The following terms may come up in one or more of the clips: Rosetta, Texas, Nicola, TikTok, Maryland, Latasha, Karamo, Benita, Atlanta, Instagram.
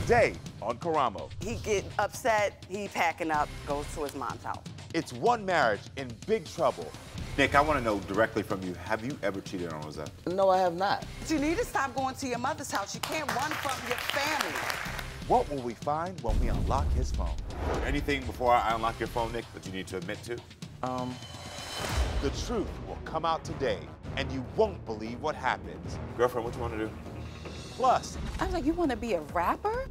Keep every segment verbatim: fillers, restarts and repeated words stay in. today on Karamo. He get upset, he packing up, goes to his mom's house. It's one marriage in big trouble. Nick, I want to know directly from you, have you ever cheated on Rosetta? No, I have not. You need to stop going to your mother's house. You can't run from your family. What will we find when we unlock his phone? Anything before I unlock your phone, Nick, that you need to admit to? Um... The truth will come out today, and you won't believe what happens. Girlfriend, what you want to do? Plus... I was like, you want to be a rapper?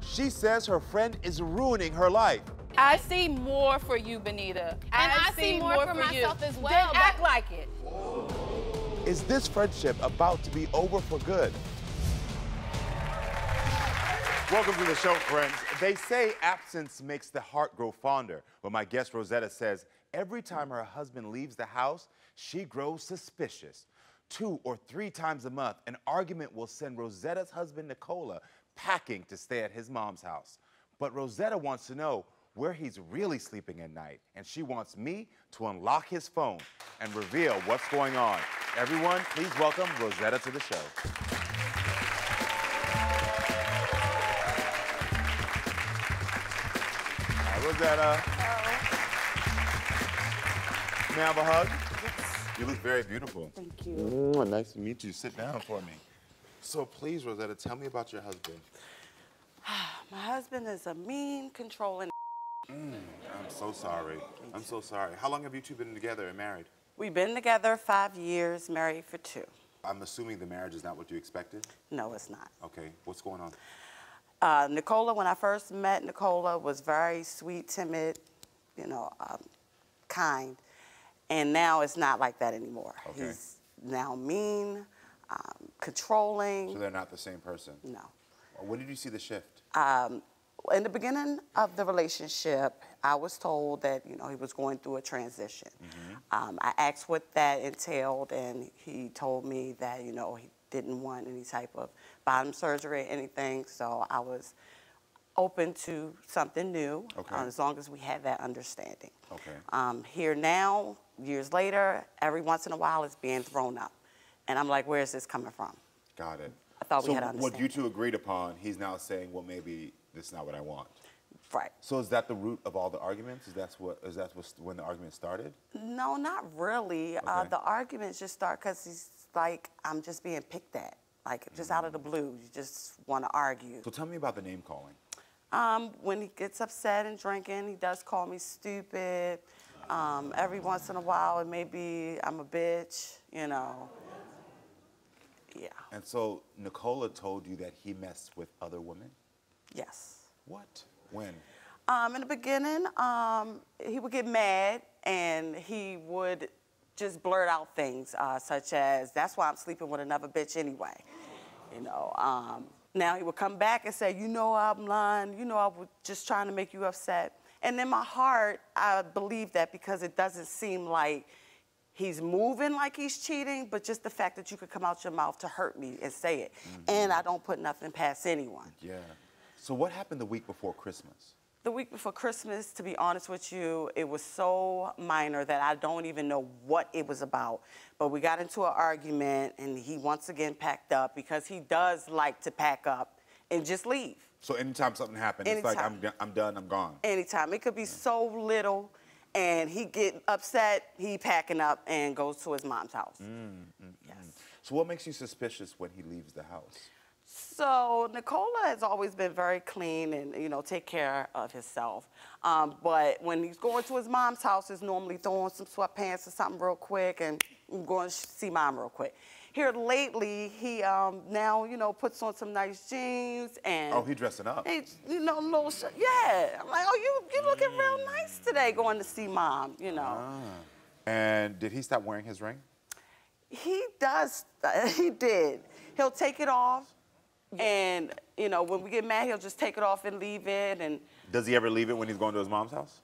She says her friend is ruining her life. I see more for you, Benita. And I, I see, see more, more for, for myself you. as well. Then act like it. Whoa. Is this friendship about to be over for good? Welcome to the show, friends. They say absence makes the heart grow fonder, but my guest Rosetta says every time her husband leaves the house, she grows suspicious. Two or three times a month, an argument will send Rosetta's husband, Nicola, packing to stay at his mom's house. But Rosetta wants to know where he's really sleeping at night, and she wants me to unlock his phone and reveal what's going on. Everyone, please welcome Rosetta to the show. Hi, Rosetta. Hello. Can I have a hug? Yes. You look very beautiful. Thank you. Mm, nice to meet you. Sit down for me. So please, Rosetta, tell me about your husband. My husband is a mean, controlling Mm, I'm so sorry. I'm so sorry. How long have you two been together and married? We've been together five years, married for two. I'm assuming the marriage is not what you expected? No, it's not. Okay, what's going on? Uh, Nicola, when I first met Nicola, was very sweet, timid, you know, um, kind. And now it's not like that anymore. Okay. He's now mean, um, controlling. So they're not the same person? No. When did you see the shift? Um, In the beginning of the relationship, I was told that, you know, he was going through a transition. Mm-hmm. um, I asked what that entailed, and he told me that, you know, he didn't want any type of bottom surgery or anything, so I was open to something new, okay. uh, as long as we had that understanding. Okay. Um, here now, years later, every once in a while, it's being thrown up. And I'm like, where is this coming from? Got it. I thought so we had to understand. What you two agreed upon, he's now saying, well, maybe... That's not what I want. Right. So is that the root of all the arguments? Is that what? Is that when the argument started? No, not really. Okay. Uh, the arguments just start because he's like, I'm just being picked at. Like, mm-hmm. just out of the blue, you just want to argue. So tell me about the name calling. Um, when he gets upset and drinking, he does call me stupid. Um, every once in a while, it may be I'm a bitch, you know. Yeah. And so Nicola told you that he messed with other women? Yes. What? When? Um, in the beginning, um, he would get mad and he would just blurt out things, uh, such as, that's why I'm sleeping with another bitch anyway. You know, um, now he would come back and say, you know I'm lying, you know I was just trying to make you upset. And in my heart, I believe that because it doesn't seem like he's moving like he's cheating, but just the fact that you could come out your mouth to hurt me and say it. Mm-hmm. And I don't put nothing past anyone. Yeah. So what happened the week before Christmas? The week before Christmas, to be honest with you, it was so minor that I don't even know what it was about. But we got into an argument, and he once again packed up because he does like to pack up and just leave. So anytime something happens, anytime. It's like, I'm, I'm done, I'm gone. Anytime. It could be so little, and he get upset, he packing up and goes to his mom's house. Mm-hmm. Yes. So what makes you suspicious when he leaves the house? So Nicola has always been very clean and, you know, take care of himself. Um, but when he's going to his mom's house, he's normally throwing some sweatpants or something real quick and going to see mom real quick. Here lately, he um, now, you know, puts on some nice jeans and... Oh, he dressing up. He, you know, little shirt. Yeah. I'm like, oh, you, you looking mm. real nice today going to see mom, you know. Ah. And did he stop wearing his ring? He does. He did. He'll take it off. And, you know, when we get mad, he'll just take it off and leave it. And does he ever leave it when he's going to his mom's house?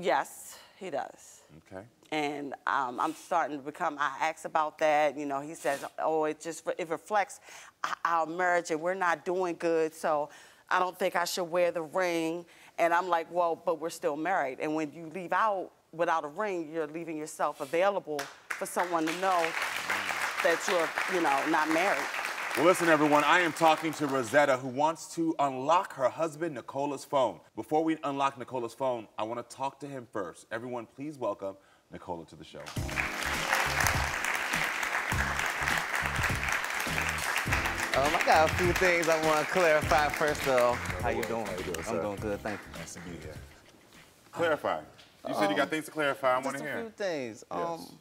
Yes, he does. Okay. And um, I'm starting to become, I ask about that. You know, he says, oh, it just, it reflects our marriage and we're not doing good. So I don't think I should wear the ring. And I'm like, well, but we're still married. And when you leave out without a ring, you're leaving yourself available for someone to know that you're, you know, not married. Well, listen, everyone, I am talking to Rosetta, who wants to unlock her husband, Nicola's phone. Before we unlock Nicola's phone, I want to talk to him first. Everyone, please welcome Nicola to the show. Um, I got a few things I want to clarify first, though. How you doing? How you doing, sir? I'm doing good, thank you. Nice to be here. Clarify. You said you got things to clarify. I want to hear. Just a few things. Um,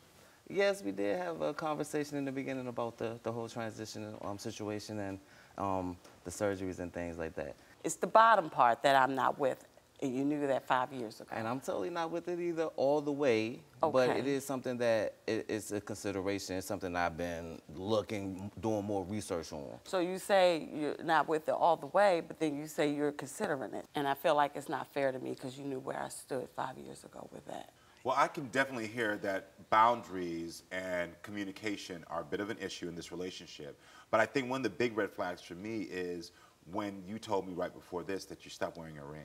Yes, we did have a conversation in the beginning about the, the whole transition um, situation and um, the surgeries and things like that. It's the bottom part that I'm not with. And you knew that five years ago. And I'm totally not with it either all the way. Okay. But it is something that it, it's a consideration. It's something I've been looking, doing more research on. So you say you're not with it all the way, but then you say you're considering it. And I feel like it's not fair to me because you knew where I stood five years ago with that. Well, I can definitely hear that boundaries and communication are a bit of an issue in this relationship. But I think one of the big red flags for me is when you told me right before this that you stopped wearing your ring.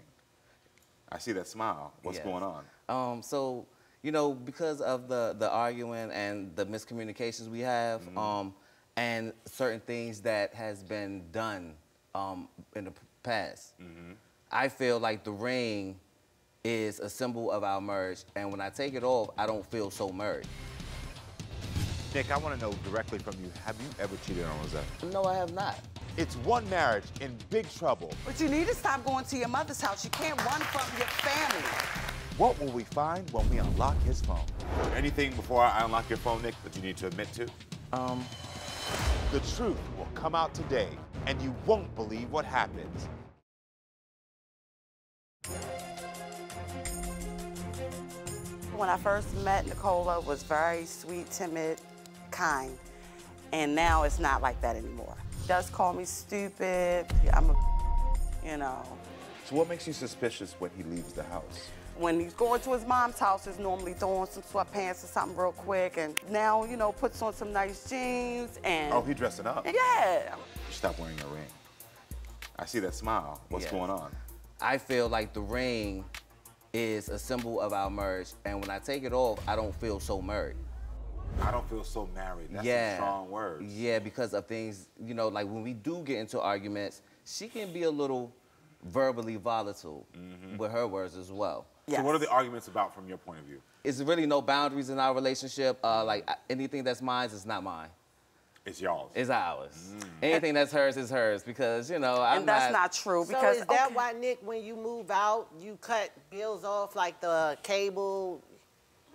I see that smile. What's yes. going on? Um, so, you know, because of the, the arguing and the miscommunications we have, mm-hmm. um, and certain things that has been done um, in the past, mm-hmm. I feel like the ring is a symbol of our marriage, and when I take it off, I don't feel so married. Nick, I want to know directly from you, have you ever cheated on Rosetta? No, I have not. It's one marriage in big trouble. But you need to stop going to your mother's house. You can't run from your family. What will we find when we unlock his phone? Anything before I unlock your phone, Nick, that you need to admit to? Um. The truth will come out today, and you won't believe what happens. When I first met Nicola, was very sweet, timid, kind. And now it's not like that anymore. She does call me stupid. I'm a, you know. So what makes you suspicious when he leaves the house? When he's going to his mom's house, he's normally throwing some sweatpants or something real quick. And now, you know, puts on some nice jeans and... Oh, he dressing up? Yeah. You stopped wearing your ring. I see that smile. What's yes. going on? I feel like the ring is a symbol of our marriage, and when I take it off, I don't feel so married. I don't feel so married. That's yeah. a strong word. Yeah, because of things, you know, like when we do get into arguments, she can be a little verbally volatile mm-hmm. with her words as well. Yes. So what are the arguments about from your point of view? It's really no boundaries in our relationship. Uh, like, anything that's mine is not mine. It's y'all's. It's ours. Mm. Anything that's hers is hers because, you know, I'm And that's not, not true because... So is that okay. why, Nick, when you move out, you cut bills off like the cable?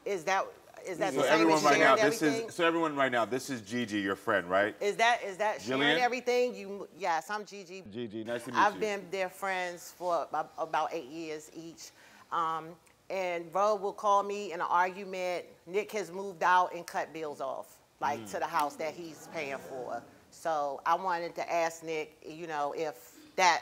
Is that, is that so the same as right sharing now, everything? This is, so everyone right now, this is Gigi, your friend, right? Is that, is that Jillian? Sharing everything? You, yes, I'm Gigi. Gigi, nice to meet I've you. I've been their friends for about eight years each. Um, and Ro will call me in an argument. Nick has moved out and cut bills off. Like mm. to the house that he's paying for. So I wanted to ask Nick, you know, if that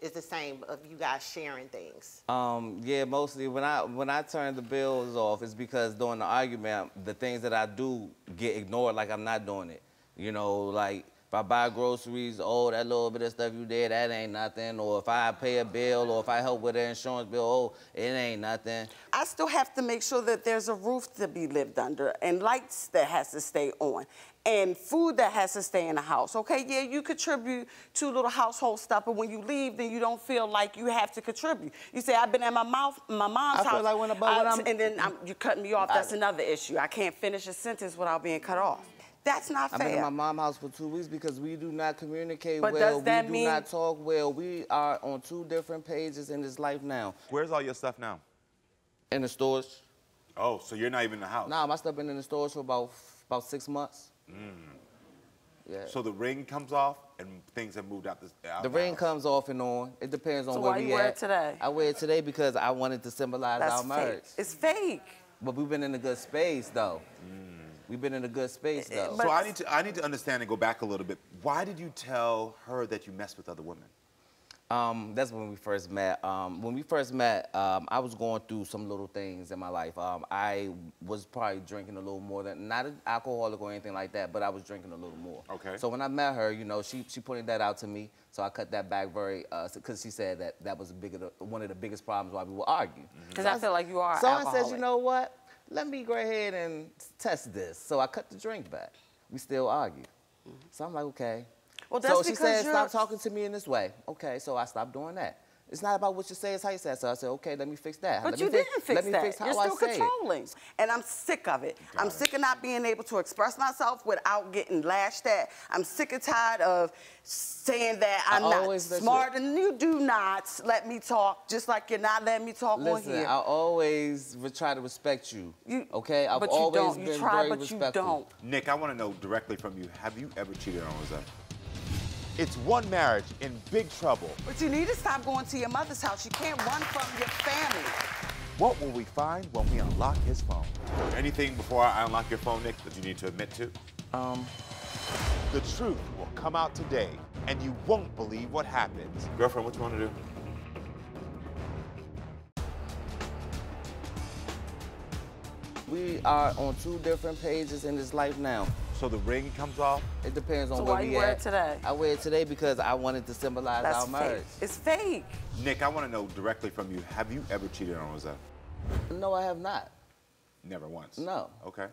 is the same of you guys sharing things. Um, yeah, mostly when I when I turn the bills off, it's because during the argument, the things that I do get ignored. Like I'm not doing it. You know, like if I buy groceries, oh, that little bit of stuff you did, that ain't nothing. Or if I pay a bill, or if I help with an insurance bill, oh, it ain't nothing. I still have to make sure that there's a roof to be lived under and lights that has to stay on and food that has to stay in the house, okay? Yeah, you contribute to little household stuff, but when you leave, then you don't feel like you have to contribute. You say, I've been at my, mouth, my mom's I house, feel like when about I, when I'm, and then I'm, you cut me off. That's I, another issue. I can't finish a sentence without being cut off. That's not fair. I've been in my mom's house for two weeks because we do not communicate well. Does that we do mean... not talk well. We are on two different pages in this life now. Where's all your stuff now? In the stores. Oh, so you're not even in the house? Nah, my stuff been in the stores for about about six months. Mm. Yeah. So the ring comes off and things have moved out. This, out the, the ring house. Comes off and on. It depends on so where we at. So why you wear it today? I wear it today because I wanted to symbolize That's our fake. marriage. It's fake. But we've been in a good space though. Mm. We've been in a good space, though. So I need to I need to understand and go back a little bit. Why did you tell her that you messed with other women? Um, that's when we first met. Um, when we first met, um, I was going through some little things in my life. Um, I was probably drinking a little more than, not an alcoholic or anything like that, but I was drinking a little more. Okay. So when I met her, you know, she, she pointed that out to me, so I cut that back very, uh, because she said that that was big of the, one of the biggest problems why we would argue. Because mm-hmm. I feel like you are Someone alcoholic. says, you know what? Let me go ahead and test this. So I cut the drink back. We still argue. So I'm like, okay. Well, that's so she said, you're... stop talking to me in this way. Okay, so I stopped doing that. It's not about what you say, it's how you say it. So I said, okay, let me fix that. But let you me didn't fix, fix let that. Me fix how You're still I say controlling. It. And I'm sick of it. Got I'm it. sick of not being able to express myself without getting lashed at. I'm sick and tired of saying that I'm I not smart. You. And you do not let me talk, just like you're not letting me talk Listen, on here. I always would try to respect you, you okay? I've but you always don't. been you try, very but respectful. You don't. Nick, I want to know directly from you, have you ever cheated on Rosetta? It's one marriage in big trouble. But you need to stop going to your mother's house. You can't run from your family. What will we find when we unlock his phone? Anything before I unlock your phone, Nick, that you need to admit to? Um. The truth will come out today, and you won't believe what happens. Girlfriend, what you want to do? We are on two different pages in this life now. So the ring comes off? It depends on so where we at. So why you wear it today? I wear it today because I wanted to symbolize That's our fake. marriage. It's fake. Nick, I want to know directly from you, have you ever cheated on Rosetta? No, I have not. Never once? No. Okay.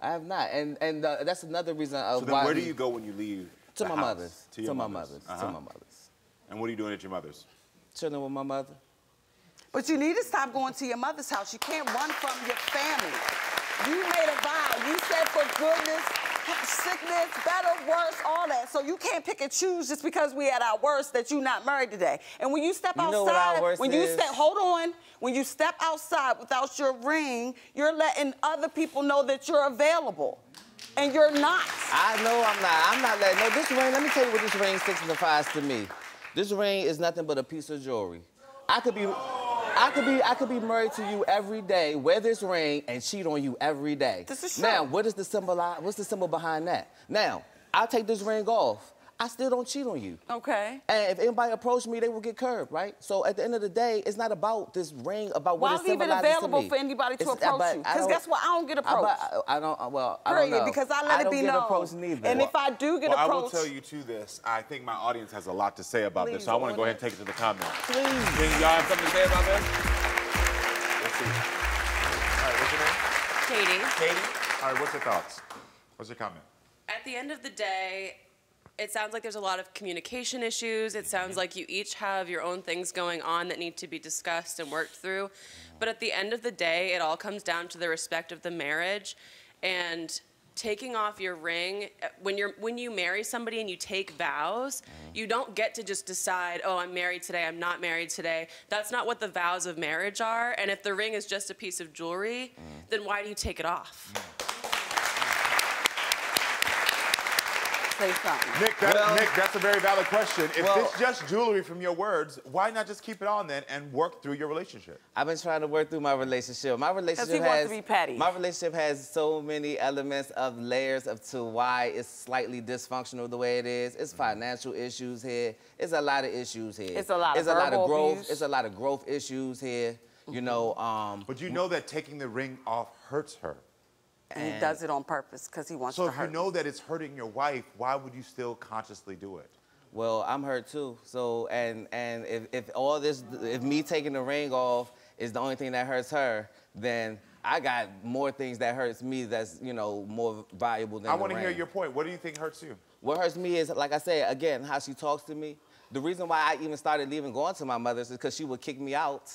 I have not, and and uh, that's another reason uh, so then why where do you go when you leave To my house? mother's. To, your to mother's. my mother's. Uh-huh. To my mother's. And what are you doing at your mother's? Chilling with my mother. But you need to stop going to your mother's house. You can't run from your family. You made a vow. You said for goodness, sickness, better, worse, all that. So you can't pick and choose just because we at our worst that you not married today. And when you step you outside, when you step, hold on, when you step outside without your ring, you're letting other people know that you're available. And you're not. I know I'm not. I'm not letting, no, this ring, let me tell you what this ring signifies to me. This ring is nothing but a piece of jewelry. I could be, I could be, I could be married to you every day, wear this ring, and cheat on you every day. This is true. Now, what is the symbol? What's the symbol behind that? Now, I take this ring off. I still don't cheat on you. Okay. And if anybody approached me, they will get curbed, right? So at the end of the day, it's not about this ring, about what it symbolizes to me. Why leave it available for anybody to approach you? Because guess what? I don't get approached. I, I don't, well, I don't know. Because I let it be known. I don't get approached neither. And if I do get approached... Well, I will tell you too this. I think my audience has a lot to say about this, so I want to go ahead and take it to the comments. Please. Can y'all have something to say about this? Let's see. All right, what's your name? Katie. Katie? All right, what's your thoughts? What's your comment? At the end of the day, it sounds like there's a lot of communication issues. It sounds like you each have your own things going on that need to be discussed and worked through. But at the end of the day, it all comes down to the respect of the marriage. And taking off your ring, when, you're, when you marry somebody and you take vows, you don't get to just decide, oh, I'm married today, I'm not married today. That's not what the vows of marriage are. And if the ring is just a piece of jewelry, then why do you take it off? Nick, that, well, Nick, that's a very valid question. If well, it's just jewelry from your words, why not just keep it on then and work through your relationship? I've been trying to work through my relationship. My relationship he has wants to be petty. My relationship has so many elements of layers of to why it's slightly dysfunctional the way it is. It's financial issues here. It's a lot of issues here. It's a lot it's of a lot of growth. Abuse. It's a lot of growth issues here. You know. Um, but you know that taking the ring off hurts her. And, and he does it on purpose because he wants to hurt. So if you know that it's hurting your wife, why would you still consciously do it? Well, I'm hurt too. So, and and if, if all this, if me taking the ring off is the only thing that hurts her, then I got more things that hurts me that's, you know, more valuable than the ring. I want to hear your point. What do you think hurts you? What hurts me is, like I said, again, how she talks to me. The reason why I even started leaving going to my mother's is because she would kick me out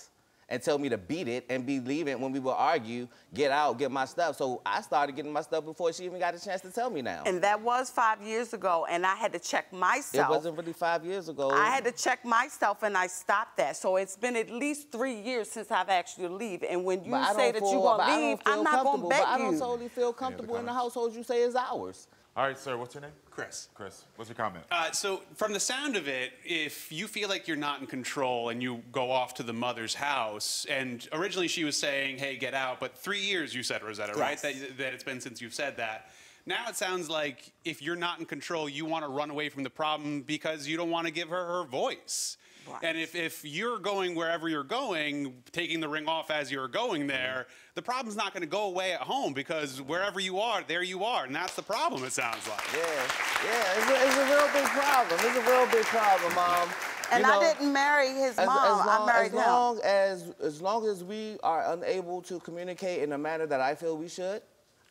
and tell me to beat it and be leaving when we would argue, get out, get my stuff. So I started getting my stuff before she even got a chance to tell me now. And that was five years ago, and I had to check myself. It wasn't really five years ago. I had to check myself, and I stopped that. So it's been at least three years since I've actually leave. And when you say that you're going to leave, I'm not going to beg you. I don't totally feel comfortable in the household you say is ours. All right, sir, what's your name? Chris. Chris, what's your comment? Uh, so, from the sound of it, if you feel like you're not in control and you go off to the mother's house, and originally she was saying, hey, get out, but three years you said, Rosetta, yes. right? That, that it's been since you've said that. Now it sounds like if you're not in control, you want to run away from the problem because you don't want to give her her voice. Right. And if, if you're going wherever you're going, taking the ring off as you're going there, mm-hmm. the problem's not going to go away at home because wherever you are, there you are. And that's the problem, it sounds like. Yeah, yeah, it's a, it's a real big problem. It's a real big problem, Mom. And you know, I didn't marry his as, mom, as long, I married as long him. As, as long as we are unable to communicate in a manner that I feel we should,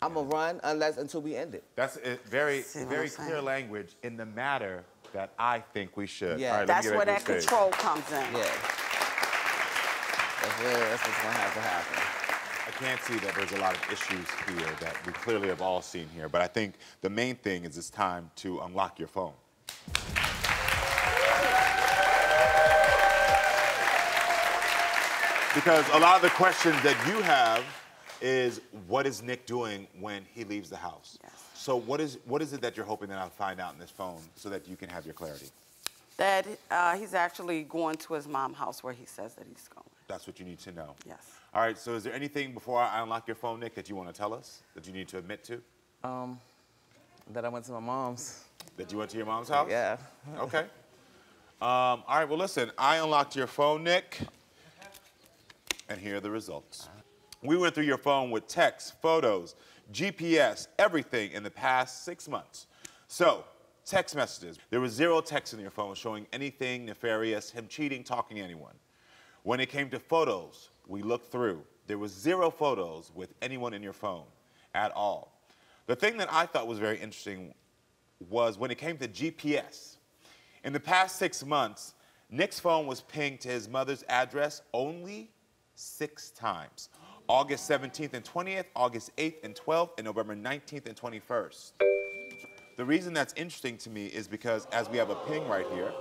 I'm going to run unless until we end it. That's a very, very clear language in the matter that I think we should. Yeah. All right, that's where that control comes in. Yeah. That's really, that's what's going to have to happen. I can't see that there's a lot of issues here that we clearly have all seen here, but I think the main thing is it's time to unlock your phone. Because a lot of the questions that you have is, what is Nick doing when he leaves the house? Yes. So what is, what is it that you're hoping that I'll find out in this phone so that you can have your clarity? That uh, he's actually going to his mom's house where he says that he's going. That's what you need to know. Yes. All right, so is there anything before I unlock your phone, Nick, that you want to tell us, that you need to admit to? Um, that I went to my mom's. That you went to your mom's house? Yeah. Okay. Um, all right, well, listen, I unlocked your phone, Nick, and here are the results. We went through your phone with texts, photos, G P S, everything in the past six months. So, text messages. There was zero texts in your phone showing anything nefarious, him cheating, talking to anyone. When it came to photos, we looked through. There was zero photos with anyone in your phone at all. The thing that I thought was very interesting was when it came to G P S. In the past six months, Nick's phone was pinged to his mother's address only six times. August seventeenth and twentieth, August eighth and twelfth, and November nineteenth and twenty-first. The reason that's interesting to me is because as we have a ping right here,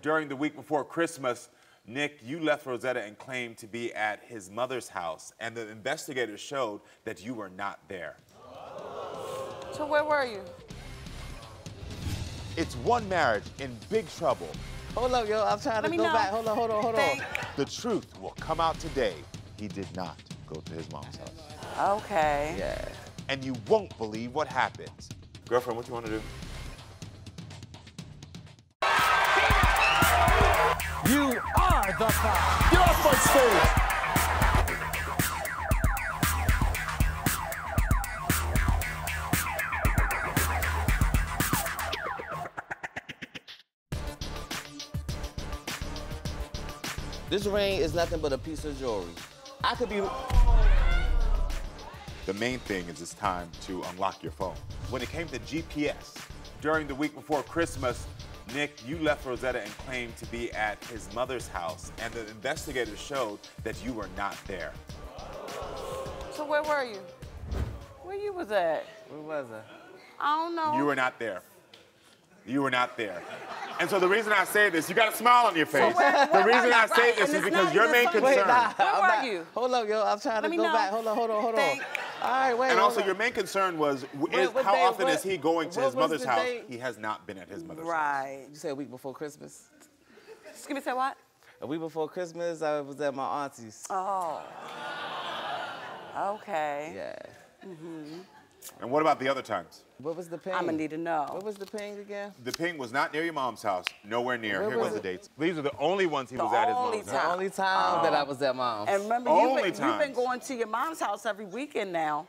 during the week before Christmas, Nick, you left Rosetta and claimed to be at his mother's house, and the investigators showed that you were not there. So where were you? It's one marriage in big trouble. Hold up, yo, I'm trying Let to go know. back. Hold on, hold on, hold Thanks. on. The truth will come out today. He did not go to his mom's house. Okay. Yeah. And you won't believe what happens. Girlfriend, what you want to do? You are the cop. Get off my stage. This ring is nothing but a piece of jewelry. I could be... The main thing is it's time to unlock your phone. When it came to G P S, during the week before Christmas, Nick, you left Rosetta and claimed to be at his mother's house, and the investigators showed that you were not there. So where were you? Where you was at? Where was I? I don't know. You were not there. You were not there. And so the reason I say this, you got a smile on your face. So where, where the reason I say right, this is because your main concern. Wait, nah, where I'm were not, you? Hold up, yo, I'm trying Let to go know. back. Hold on, hold on, hold Thank on. All right, wait, and also, on. your main concern was is, what, what how day, often what, is he going to his mother's house? Day? He has not been at his mother's right. house. Right. You said a week before Christmas? Excuse me, say what? A week before Christmas, I was at my auntie's. Oh. Okay. Yeah. Mm-hmm. And what about the other times? What was the ping? I'm going to need to know. What was the ping again? The ping was not near your mom's house. Nowhere near. Where Here was, was the dates. These are the only ones he the was at his mom's time. house. The only time oh. that I was at mom's. And remember, only you've, been, you've been going to your mom's house every weekend now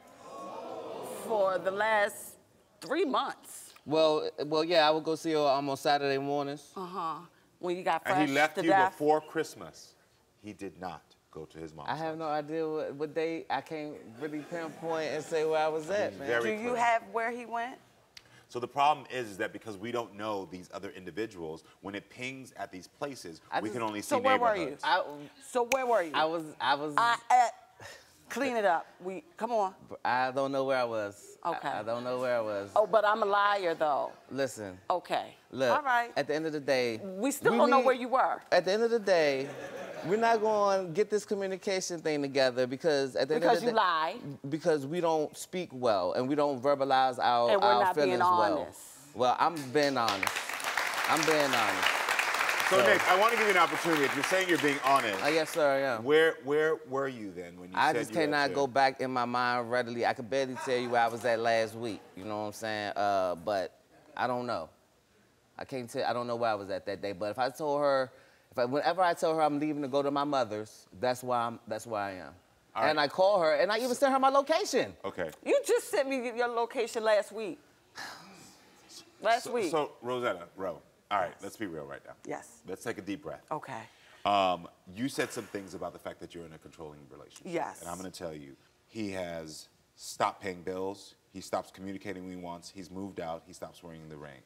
for the last three months. Well, well, yeah, I would go see her um, on Saturday mornings. Uh-huh. When you got fresh. And he left you death. before Christmas. He did not. Go to his mom's I have house. no idea what, what day. I can't really pinpoint and say where I was at, man. Do you have where he went? So the problem is, is that because we don't know these other individuals, when it pings at these places, I we just, can only see so neighborhoods. Where were you? I, so where were you? I was, I was... I, uh, clean it up. We Come on. I don't know where I was. Okay. I, I don't know where I was. Oh, but I'm a liar, though. Listen. Okay. Look, all right. At the end of the day... We still we don't need, know where you were. At the end of the day... We're not going to get this communication thing together because at the because end of the day, you lie. Because we don't speak well and we don't verbalize our, and we're our not feelings being honest. well. Well, I'm being honest. I'm being honest. So, so Nick, I want to give you an opportunity. If you're saying you're being honest, uh, yes, sir, yeah. Where where were you then when you? I said just you cannot go back in my mind readily. I could barely tell you where I was at last week. You know what I'm saying? Uh, but I don't know. I can't tell. I don't know where I was at that day. But if I told her. But whenever I tell her I'm leaving to go to my mother's, that's why I'm. That's why I am. All right. And I call her, and I even send her my location. Okay. You just sent me your location last week. Last so, week. So Rosetta, Ro. All right, yes. let's be real right now. Yes. Let's take a deep breath. Okay. Um, you said some things about the fact that you're in a controlling relationship. Yes. And I'm going to tell you, he has stopped paying bills. He stops communicating when he wants. He's moved out. He stops wearing the ring.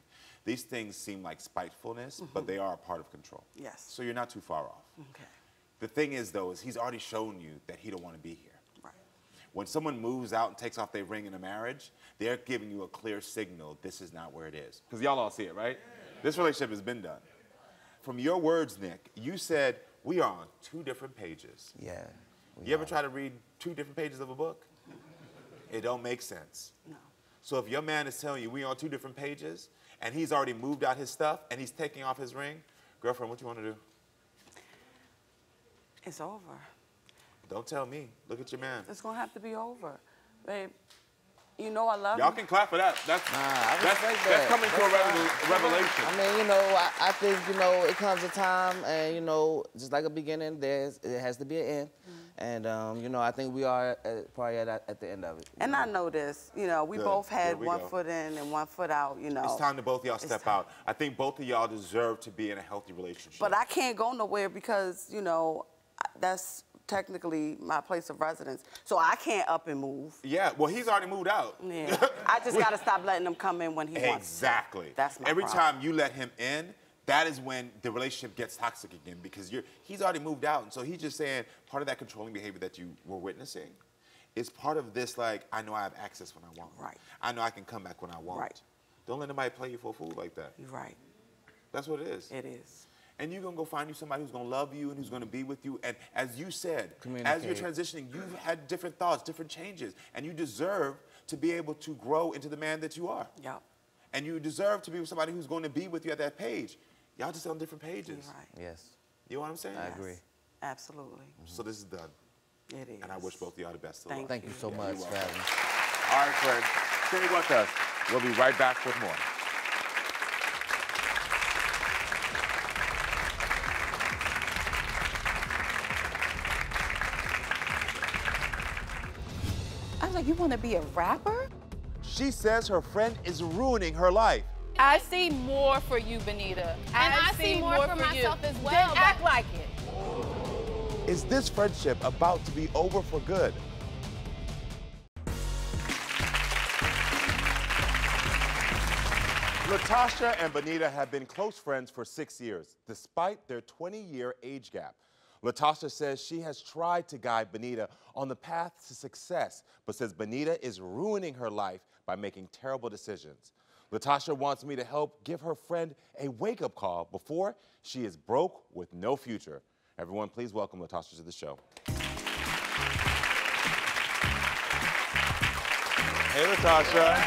These things seem like spitefulness, mm-hmm. but they are a part of control. Yes. So you're not too far off. Okay. The thing is, though, is he's already shown you that he don't want to be here. Right. When someone moves out and takes off their ring in a marriage, they're giving you a clear signal, this is not where it is. Because y'all all see it, right? Yeah. This relationship has been done. From your words, Nick, you said, we are on two different pages. Yeah. You ever try to read two different pages of a book? It don't make sense. No. So if your man is telling you we on two different pages, and he's already moved out his stuff, and he's taking off his ring, girlfriend, what you want to do? It's over. Don't tell me. Look at your man. It's gonna have to be over, babe. You know I love you. Y'all can clap for that. That's nah, that's, that's, that. that's coming that's to a revelation. I mean, you know, I, I think you know it comes a time, and you know, just like a beginning, there's it has to be an end. Mm-hmm. And, um, you know, I think we are at, probably at, at the end of it. And know? I know this. You know, we Good. both had we one go. foot in and one foot out, you know. It's time to both y'all step time. out. I think both of y'all deserve to be in a healthy relationship. But I can't go nowhere because, you know, that's technically my place of residence. So I can't up and move. Yeah, well, he's already moved out. Yeah. I just got to stop letting him come in when he exactly. wants to. Exactly. That's my Every problem. time you let him in, that is when the relationship gets toxic again, because you're, he's already moved out. And so he's just saying part of that controlling behavior that you were witnessing is part of this, like, I know I have access when I want. Right. I know I can come back when I want. Right. Don't let nobody play you for a fool like that. Right. That's what it is. It is. And you're going to go find you somebody who's going to love you and who's going to be with you. And as you said, as you're transitioning, you've had different thoughts, different changes. And you deserve to be able to grow into the man that you are. Yeah. And you deserve to be with somebody who's going to be with you at that page. Y'all just on different pages. You're right. Yes. You know what I'm saying? I yes. agree. Absolutely. Mm-hmm. So this is done. It is. And I wish both of y'all the best of luck. Thank you so yeah, much for having us. All right, friends. Stay with us. We'll be right back with more. I was like, you want to be a rapper? She says her friend is ruining her life. I see more for you, Benita. And I, I see, see more, more for, for myself you. as well. Then act like it. Is this friendship about to be over for good? Latasha and Benita have been close friends for six years, despite their twenty-year age gap. Latasha says she has tried to guide Benita on the path to success, but says Benita is ruining her life by making terrible decisions. Latasha wants me to help give her friend a wake-up call before she is broke with no future. Everyone, please welcome Latasha to the show. Hey, Latasha.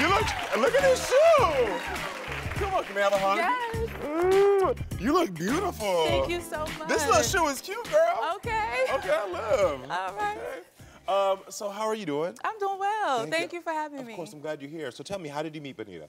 you look, look at this shoe. Come on, can we have a hug? Yes. Ooh, you look beautiful. Thank you so much. This little shoe is cute, girl. Okay. Okay, I love. All right. Okay. Um, so how are you doing? I'm doing well. Thank, Thank you. you for having of me. Of course, I'm glad you're here. So tell me, how did you meet Benita?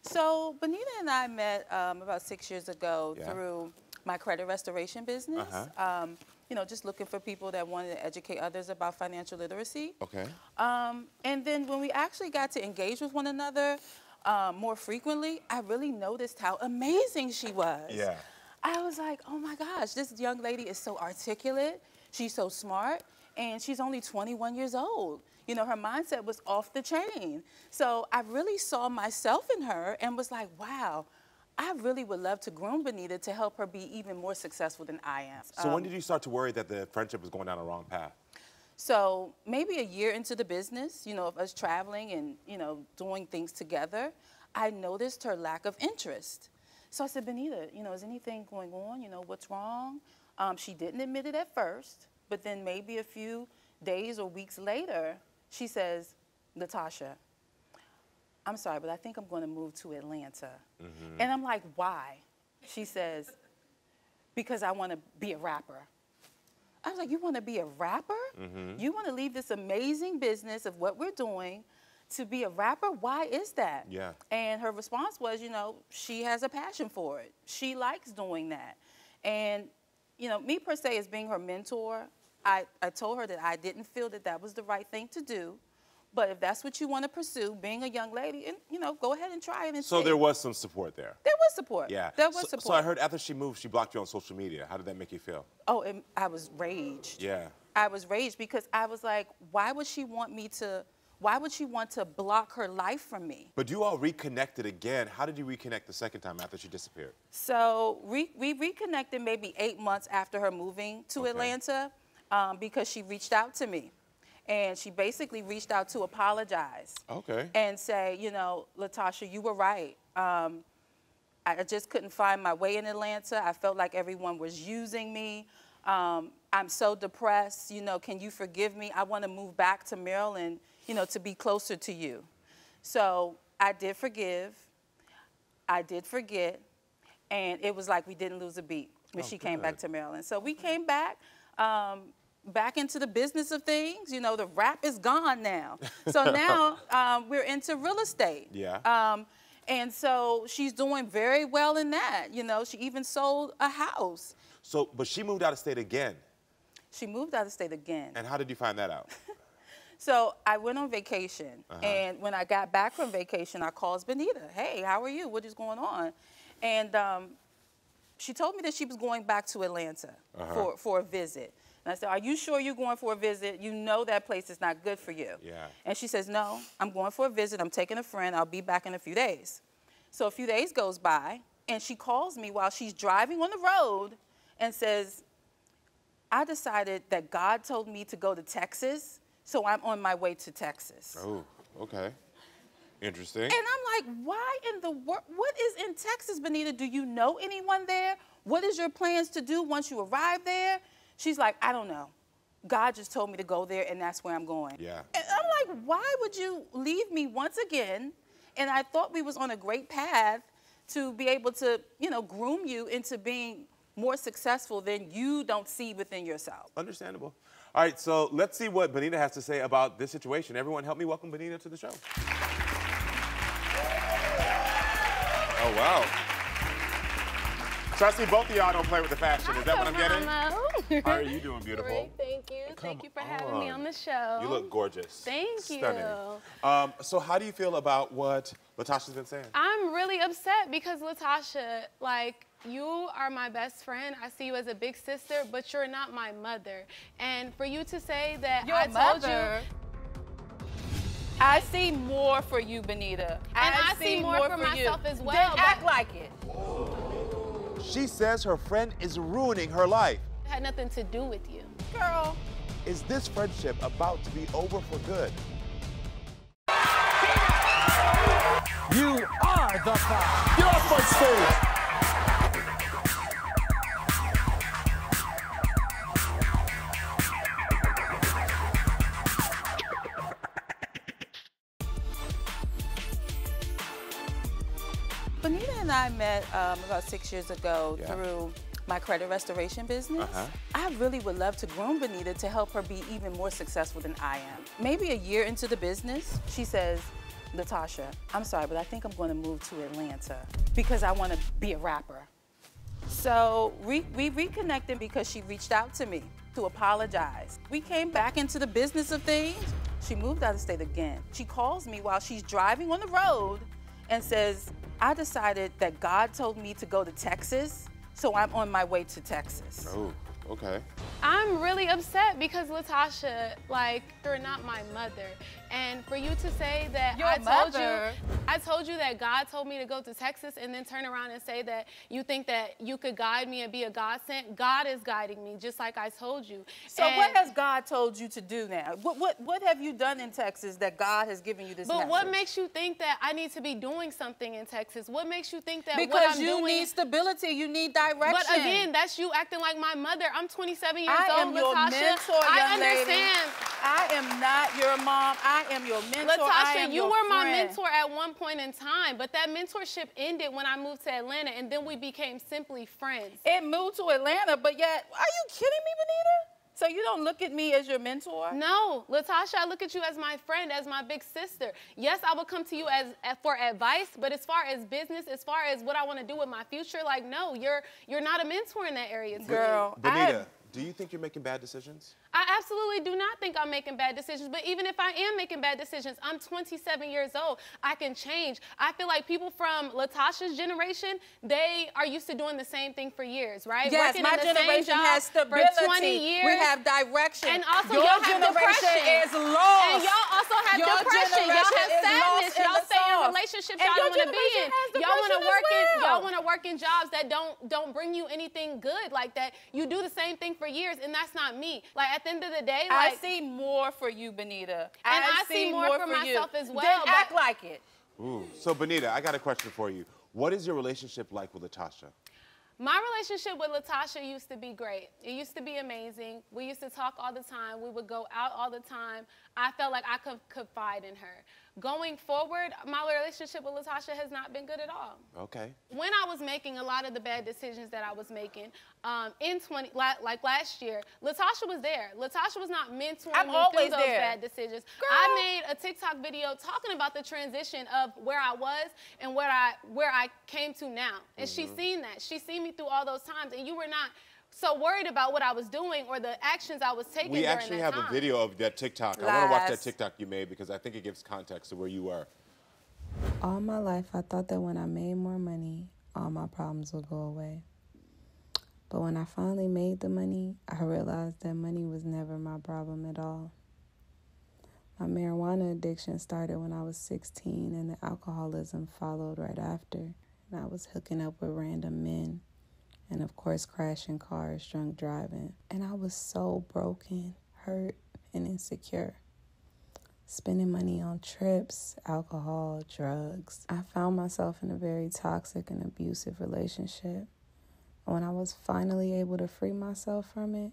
So Benita and I met um, about six years ago yeah. through my credit restoration business. Uh-huh. um, you know, just looking for people that wanted to educate others about financial literacy. Okay. Um, and then when we actually got to engage with one another um, more frequently, I really noticed how amazing she was. Yeah. I was like, oh my gosh, this young lady is so articulate. She's so smart. And she's only twenty-one years old. You know, her mindset was off the chain. So I really saw myself in her and was like, wow, I really would love to groom Benita to help her be even more successful than I am. So um, when did you start to worry that the friendship was going down the wrong path? So maybe a year into the business, you know, of us traveling and, you know, doing things together, I noticed her lack of interest. So I said, Benita, you know, is anything going on? You know, what's wrong? Um, she didn't admit it at first. But then maybe a few days or weeks later, she says, Latasha, I'm sorry, but I think I'm going to move to Atlanta. Mm-hmm. And I'm like, why? She says, because I want to be a rapper. I was like, you want to be a rapper? Mm-hmm. You want to leave this amazing business of what we're doing to be a rapper? Why is that? Yeah. And her response was, you know, she has a passion for it. She likes doing that. And, you know, me per se as being her mentor, I, I told her that I didn't feel that that was the right thing to do, But if that's what you want to pursue, being a young lady, and you know, go ahead and try it and see. So there was some support there. There was support. Yeah. There was so, support. So I heard after she moved, she blocked you on social media. How did that make you feel? Oh, and I was raged. Yeah. I was raged because I was like, why would she want me to, why would she want to block her life from me? But you all reconnected again. How did you reconnect the second time after she disappeared? So re we reconnected maybe eight months after her moving to okay. Atlanta um, because she reached out to me. And she basically reached out to apologize. Okay. And say, you know, Latasha, you were right. Um, I just couldn't find my way in Atlanta. I felt like everyone was using me. Um, I'm so depressed. You know, can you forgive me? I want to move back to Maryland, you know, to be closer to you. So I did forgive. I did forget. And it was like we didn't lose a beat when oh, she good. came back to Maryland. So we came back. Um, back into the business of things. You know, the rap is gone now. So now um, we're into real estate. Yeah. Um, and so she's doing very well in that. You know, she even sold a house. So, but she moved out of state again. She moved out of state again. And how did you find that out? So I went on vacation. Uh-huh. And when I got back from vacation, I called Benita. Hey, how are you? What is going on? And um, she told me that she was going back to Atlanta uh-huh. for, for a visit. And I said, are you sure you're going for a visit? You know that place is not good for you. Yeah. And she says, no, I'm going for a visit. I'm taking a friend. I'll be back in a few days. So a few days goes by, and she calls me while she's driving on the road and says, I decided that God told me to go to Texas, so I'm on my way to Texas. Oh, okay. Interesting. And I'm like, why in the world? What is in Texas, Benita? Do you know anyone there? What is your plans to do once you arrive there? She's like, I don't know. God just told me to go there, and that's where I'm going. Yeah. And I'm like, why would you leave me once again? And I thought we was on a great path to be able to, you know, groom you into being more successful than you don't see within yourself. Understandable. All right, so let's see what Benita has to say about this situation. Everyone help me welcome Benita to the show. Oh, wow. So I see both of y'all don't play with the fashion. Is that what I'm getting? How are you doing, beautiful? Great, thank you. Thank you for having me on the show. You look gorgeous. Thank you. Stunning. Um, so how do you feel about what Latasha's been saying? I'm really upset because Latasha, like, you are my best friend. I see you as a big sister, but you're not my mother. And for you to say that I told you... I see more for you, Benita. And I see more for myself as well. Then act like it. She says her friend is ruining her life. It had nothing to do with you. Girl. Is this friendship about to be over for good? You are the cop. Get off my stage. Benita and I met um, about six years ago yeah. through my credit restoration business. Uh-huh. I really would love to groom Benita to help her be even more successful than I am. Maybe a year into the business, she says, Latasha, I'm sorry, but I think I'm going to move to Atlanta because I want to be a rapper. So we, we reconnected because she reached out to me to apologize. We came back into the business of things. She moved out of state again. She calls me while she's driving on the road and says, I decided that God told me to go to Texas, so I'm on my way to Texas. Oh, okay. I'm really upset because Latasha, like, you're not my mother. And for you to say that Your I told mother. you, I told you that God told me to go to Texas and then turn around and say that you think that you could guide me and be a godsend. God is guiding me, just like I told you. So and what has God told you to do now? What, what, what have you done in Texas that God has given you this But message? What makes you think that I need to be doing something in Texas? What makes you think that because what I'm doing- Because you need stability, you need direction. But again, that's you acting like my mother. I'm twenty-seven years I old, Latasha. I am your mentor, young I understand. Lady. I am not your mom. I I am your mentor. Latasha, you were my mentor at one point in time, but that mentorship ended when I moved to Atlanta, and then we became simply friends. It moved to Atlanta, but yet, are you kidding me, Benita? So you don't look at me as your mentor? No, Latasha, I look at you as my friend, as my big sister. Yes, I will come to you as, as for advice, but as far as business, as far as what I want to do with my future, like, no, you're you're not a mentor in that area to me. Girl, Benita, do you think you're making bad decisions? I absolutely do not think I'm making bad decisions, but even if I am making bad decisions, I'm twenty-seven years old. I can change. I feel like people from Latasha's generation, they are used to doing the same thing for years, right? Yes, working my in the generation same job has stability. For twenty years. We have direction. And also, your y'all have depression. Is lost. And y'all also have your depression. Y'all have sadness. Y'all stay in relationships y'all don't want to be in. Y'all want to work well. in. Y'all want to work in jobs that don't don't bring you anything good like that. You do the same thing for years, and that's not me. Like at the end of the day, like, I see more for you, Benita. I and I see more, more for, for myself you. as well. Then but act like it. Ooh. So, Benita, I got a question for you. What is your relationship like with Latasha? My relationship with Latasha used to be great. It used to be amazing. We used to talk all the time. We would go out all the time. I felt like I could confide in her. Going forward, my relationship with Latasha has not been good at all. Okay. When I was making a lot of the bad decisions that I was making, um, in twenty like, like last year, Latasha was there. Latasha was not mentoring I'm me through those there. bad decisions. Girl. I made a TikTok video talking about the transition of where I was and where I where I came to now, and mm-hmm. she seen that. She seen me through all those times, and you were not so worried about what I was doing or the actions I was taking. We actually have a video of that TikTok. Last. I want to watch that TikTok you made because I think it gives context to where you were. All my life, I thought that when I made more money, all my problems would go away. But when I finally made the money, I realized that money was never my problem at all. My marijuana addiction started when I was sixteen, and the alcoholism followed right after. And I was hooking up with random men. And of course, crashing cars, drunk driving. And I was so broken, hurt, and insecure. Spending money on trips, alcohol, drugs. I found myself in a very toxic and abusive relationship. And when I was finally able to free myself from it,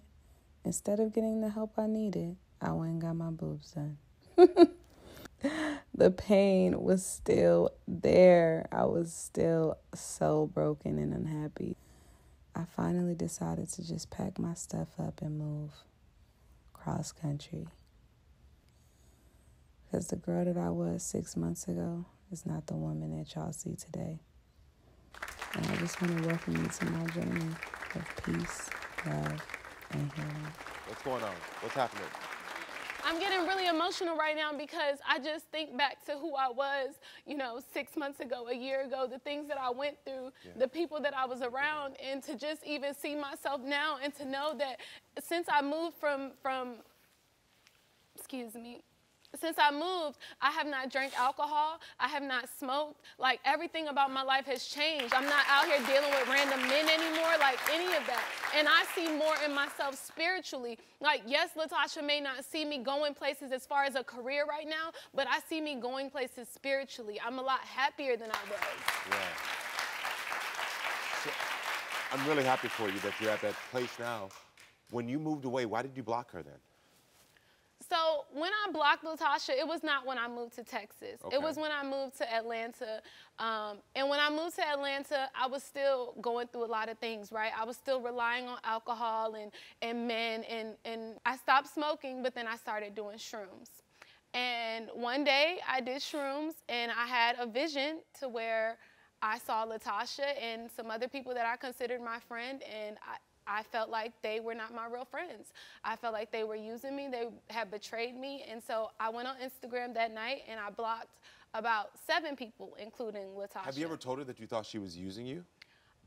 instead of getting the help I needed, I went and got my boobs done. The pain was still there. I was still so broken and unhappy. I finally decided to just pack my stuff up and move cross country. Because the girl that I was six months ago is not the woman that y'all see today. And I just want to welcome you to my journey of peace, love, and healing. What's going on? What's happening? I'm getting really emotional right now because I just think back to who I was, you know, six months ago, a year ago, the things that I went through, yeah. the people that I was around, and to just even see myself now and to know that since I moved from, from, excuse me, since I moved, I have not drank alcohol, I have not smoked, like everything about my life has changed. I'm not out here dealing with random men anymore, like any of that. And I see more in myself spiritually. Like, yes, Latasha may not see me going places as far as a career right now, but I see me going places spiritually. I'm a lot happier than I was. Yeah. So, I'm really happy for you that you're at that place now. When you moved away, why did you block her then? So when I blocked Latasha, it was not when I moved to Texas. Okay. It was when I moved to Atlanta. Um, and when I moved to Atlanta, I was still going through a lot of things, right? I was still relying on alcohol and, and men, and, and I stopped smoking, but then I started doing shrooms. And one day I did shrooms and I had a vision to where I saw Latasha and some other people that I considered my friend, and I, I felt like they were not my real friends. I felt like they were using me, they had betrayed me, and so I went on Instagram that night and I blocked about seven people, including Latasha. Have you ever told her that you thought she was using you?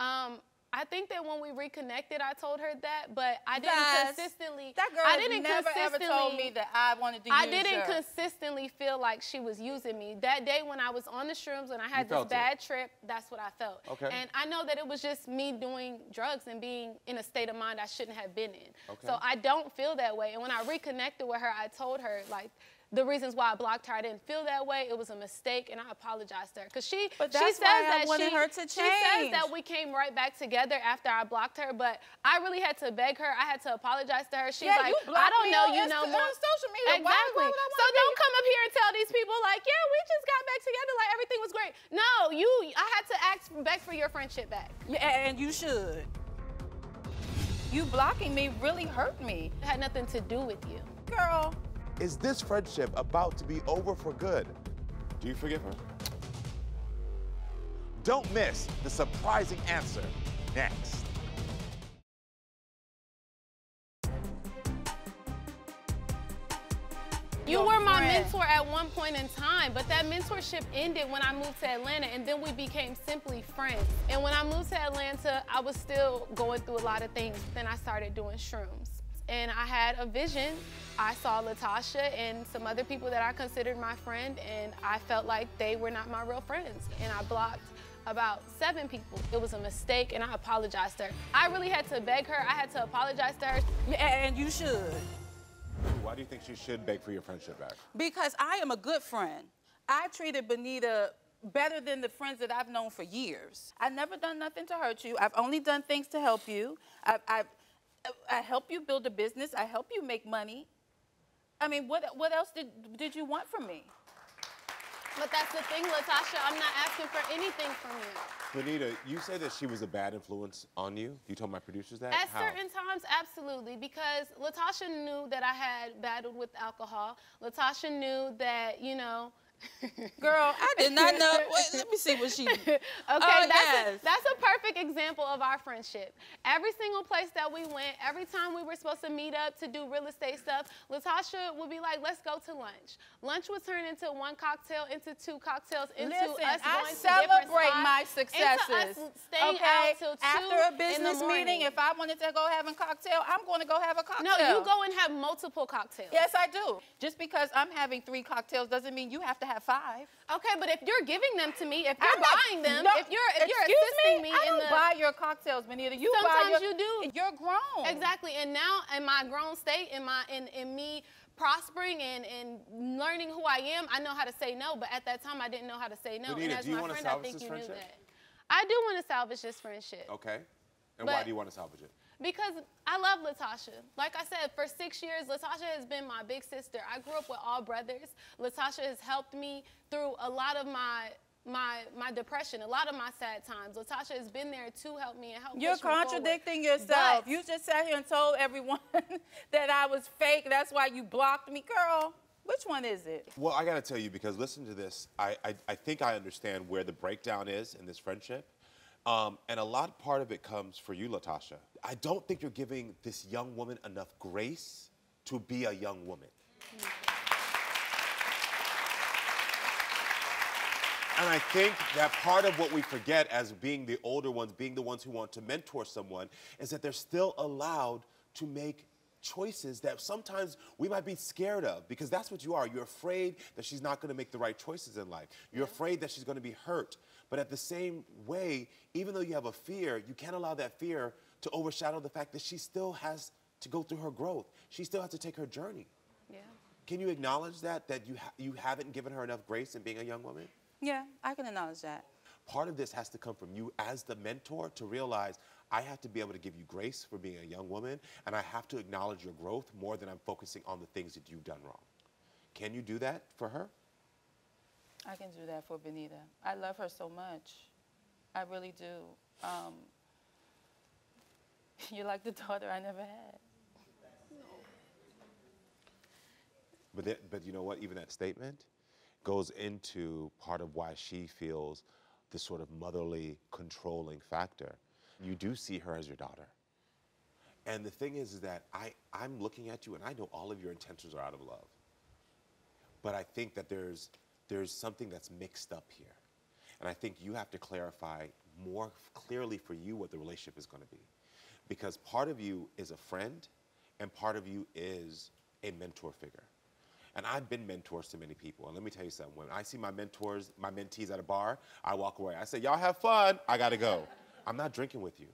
Um, I think that when we reconnected, I told her that, but I didn't yes. consistently. That girl I didn't never ever told me that I wanted to I use her. I didn't consistently feel like she was using me. That day when I was on the shrooms and I had you this bad it. trip, that's what I felt. Okay. And I know that it was just me doing drugs and being in a state of mind I shouldn't have been in. Okay. So I don't feel that way. And when I reconnected with her, I told her, like, the reasons why I blocked her, I didn't feel that way. It was a mistake, and I apologized to her. Because she, she says that she, she says that we came right back together after I blocked her, but I really had to beg her. I had to apologize to her. She's yeah, like, you I don't know you know more. On social media. Exactly. Why, why would I so don't come up here and tell these people, like, yeah, we just got back together, like everything was great. No, you, I had to ask back for your friendship back. Yeah, and you should. You blocking me really hurt me. It had nothing to do with you. Girl. Is this friendship about to be over for good? Do you forgive her? Don't miss the surprising answer next. mentor at one point in time, but that mentorship ended when I moved to Atlanta, and then we became simply friends. And when I moved to Atlanta, I was still going through a lot of things. Then I started doing shrooms. And I had a vision. I saw Latasha and some other people that I considered my friend, and I felt like they were not my real friends. And I blocked about seven people. It was a mistake, and I apologized to her. I really had to beg her. I had to apologize to her. And you should. Why do you think she should beg for your friendship back? Because I am a good friend. I treated Benita better than the friends that I've known for years. I've never done nothing to hurt you. I've only done things to help you. I've, I've I help you build a business. I help you make money. I mean, what, what else did, did you want from me? But that's the thing, Latasha. I'm not asking for anything from you. Benita, you said that she was a bad influence on you. You told my producers that? At How? certain times, absolutely, because Latasha knew that I had battled with alcohol. Latasha knew that, you know, girl, I did not know. Wait, let me see what she did. Okay, oh, that's, yes. a, that's a perfect example of our friendship. Every single place that we went, every time we were supposed to meet up to do real estate stuff, Latasha would be like, let's go to lunch. Lunch would turn into one cocktail, into two cocktails, into Listen, us going I celebrate to my successes. Into us staying okay? out till After two a business meeting, if I wanted to go have a cocktail, I'm going to go have a cocktail. No, you go and have multiple cocktails. Yes, I do. Just because I'm having three cocktails doesn't mean you have to have five. Okay, but if you're giving them to me, if you're not, buying them, no, if you're if you're assisting me, me I in don't the, buy your cocktails, Benita. You sometimes buy your, you do. You're grown. Exactly. And now in my grown state, in my in in me prospering and and learning who I am, I know how to say no. But at that time, I didn't know how to say no. Benita, and as do you my want friend, to salvage I think this you friendship? Knew that. I do want to salvage this friendship. Okay. And but, why do you want to salvage it? Because I love Latasha. Like I said, for six years, Latasha has been my big sister. I grew up with all brothers. Latasha has helped me through a lot of my my my depression, a lot of my sad times. Latasha has been there to help me and help me. You're contradicting yourself. But you just sat here and told everyone that I was fake. That's why you blocked me. Girl, which one is it? Well, I got to tell you, because listen to this. I, I, I think I understand where the breakdown is in this friendship. Um, and a lot part of it comes for you, Latasha. I don't think you're giving this young woman enough grace to be a young woman. Mm-hmm. And I think that part of what we forget as being the older ones, being the ones who want to mentor someone, is that they're still allowed to make choices that sometimes we might be scared of, because that's what you are. You're afraid that she's not going to make the right choices in life. You're afraid that she's going to be hurt. But at the same way, even though you have a fear, you can't allow that fear to overshadow the fact that she still has to go through her growth. She still has to take her journey. Yeah. Can you acknowledge that, that you, ha you haven't given her enough grace in being a young woman? Yeah, I can acknowledge that. Part of this has to come from you as the mentor to realize, I have to be able to give you grace for being a young woman, and I have to acknowledge your growth more than I'm focusing on the things that you've done wrong. Can you do that for her? I can do that for Benita. I love her so much. I really do. Um, you're like the daughter I never had. But, that, but you know what? Even that statement goes into part of why she feels this sort of motherly, controlling factor. You do see her as your daughter. And the thing is, is that I, I'm looking at you, and I know all of your intentions are out of love. But I think that there's, there's something that's mixed up here. And I think you have to clarify more clearly for you what the relationship is going to be. Because part of you is a friend, and part of you is a mentor figure. And I've been mentors to many people. And let me tell you something. When I see my mentors, my mentees at a bar, I walk away. I say, y'all have fun. I got to go. I'm not drinking with you.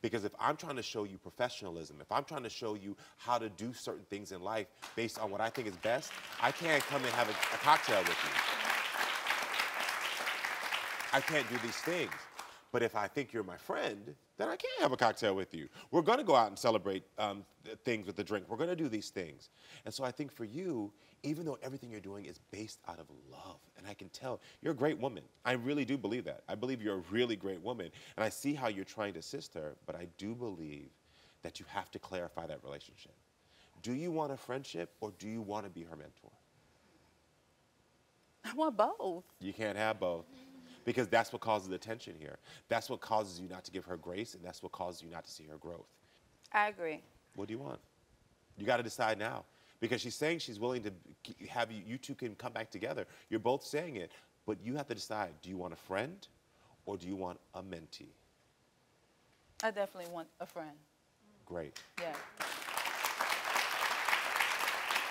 Because if I'm trying to show you professionalism, if I'm trying to show you how to do certain things in life based on what I think is best, I can't come and have a, a cocktail with you. I can't do these things. But if I think you're my friend, then I can't have a cocktail with you. We're going to go out and celebrate um, things with the drink. We're going to do these things. And so I think for you, even though everything you're doing is based out of love, and I can tell, you're a great woman. I really do believe that. I believe you're a really great woman. And I see how you're trying to assist her, but I do believe that you have to clarify that relationship. Do you want a friendship, or do you want to be her mentor? I want both. You can't have both. Because that's what causes the tension here. That's what causes you not to give her grace, and that's what causes you not to see her growth. I agree. What do you want? You got to decide now. because she's saying she's willing to have you, you two can come back together. You're both saying it, but you have to decide, do you want a friend or do you want a mentee? I definitely want a friend. Great. Yeah.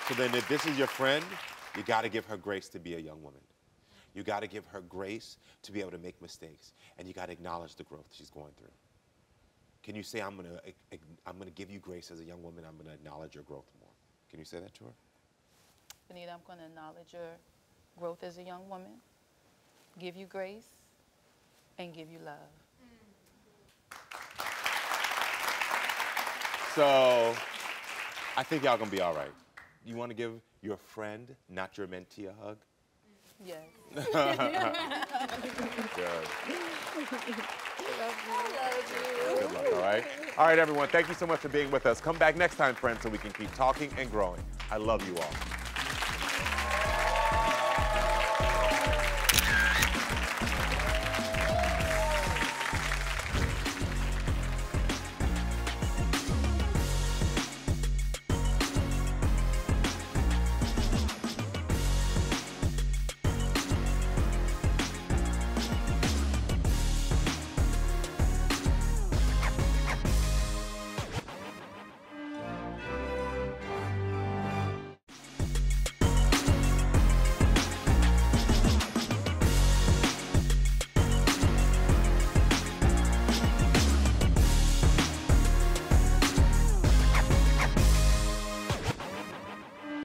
So then if this is your friend, you gotta give her grace to be a young woman. You gotta give her grace to be able to make mistakes, and you gotta acknowledge the growth she's going through. Can you say, I'm gonna, I'm gonna give you grace as a young woman, I'm gonna acknowledge your growth more? Can you say that to her? Benita, I'm gonna acknowledge your growth as a young woman, give you grace, and give you love. So I think y'all gonna be all right. You wanna give your friend, not your mentee, a hug? Yes. Good. I love you. Good luck, all right? All right, everyone, thank you so much for being with us. Come back next time, friends, so we can keep talking and growing. I love you all.